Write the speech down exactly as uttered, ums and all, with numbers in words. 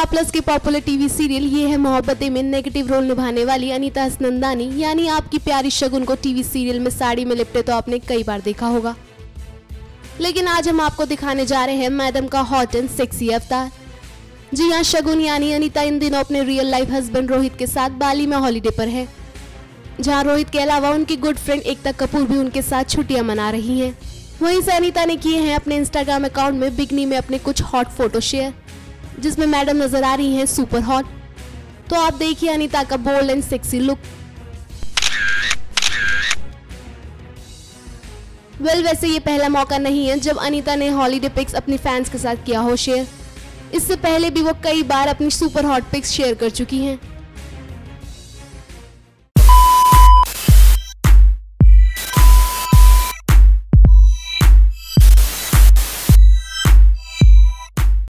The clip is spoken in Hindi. स्टार प्लस के पॉपुलर टीवी सीरियल ये है मोहब्बतें में नेगेटिव रोल निभाने वाली अनीता नंदानी यानी आपकी प्यारी शगुन को टीवी सीरियल में साड़ी में लिपटे तो आपने कई बार देखा होगा, लेकिन आज हम आपको दिखाने जा रहे हैं मैडम का हॉट एंड सेक्सी अवतार। जी हाँ, शगुन यानी अनीता इन दिनों अपने रियल लाइफ हस्बैंड रोहित के साथ बाली में हॉलीडे पर है, जहाँ रोहित के अलावा उनकी गुड फ्रेंड एकता कपूर भी उनके साथ छुट्टियां मना रही हैं। वहीं से अनीता ने किए हैं अपने इंस्टाग्राम अकाउंट में बिकनी में अपने कुछ हॉट फोटो शेयर, जिसमें मैडम नजर आ रही हैं सुपर हॉट। तो आप देखिए अनीता का bold and sexy look. Well, वैसे ये पहला मौका नहीं है जब अनीता ने हॉलीडे पिक्स अपने फैंस के साथ किया हो शेयर। इससे पहले भी वो कई बार अपनी सुपर हॉट पिक्स शेयर कर चुकी हैं।